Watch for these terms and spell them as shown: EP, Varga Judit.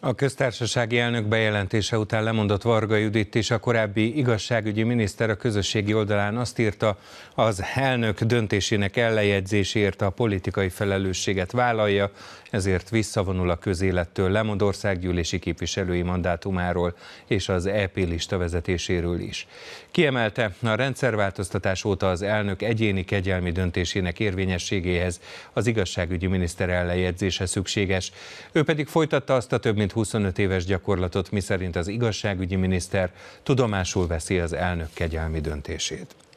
A köztársasági elnök bejelentése után lemondott Varga Judit és a korábbi igazságügyi miniszter a közösségi oldalán azt írta, az elnök döntésének ellenjegyzéséért a politikai felelősséget vállalja, ezért visszavonul a közélettől, lemond országgyűlési képviselői mandátumáról és az EP lista vezetéséről is. Kiemelte, a rendszerváltoztatás óta az elnök egyéni kegyelmi döntésének érvényességéhez az igazságügyi miniszter ellenjegyzése szükséges. Ő pedig folytatta azt a több mint 25 éves gyakorlatot, miszerint az igazságügyi miniszter tudomásul veszi az elnök kegyelmi döntését.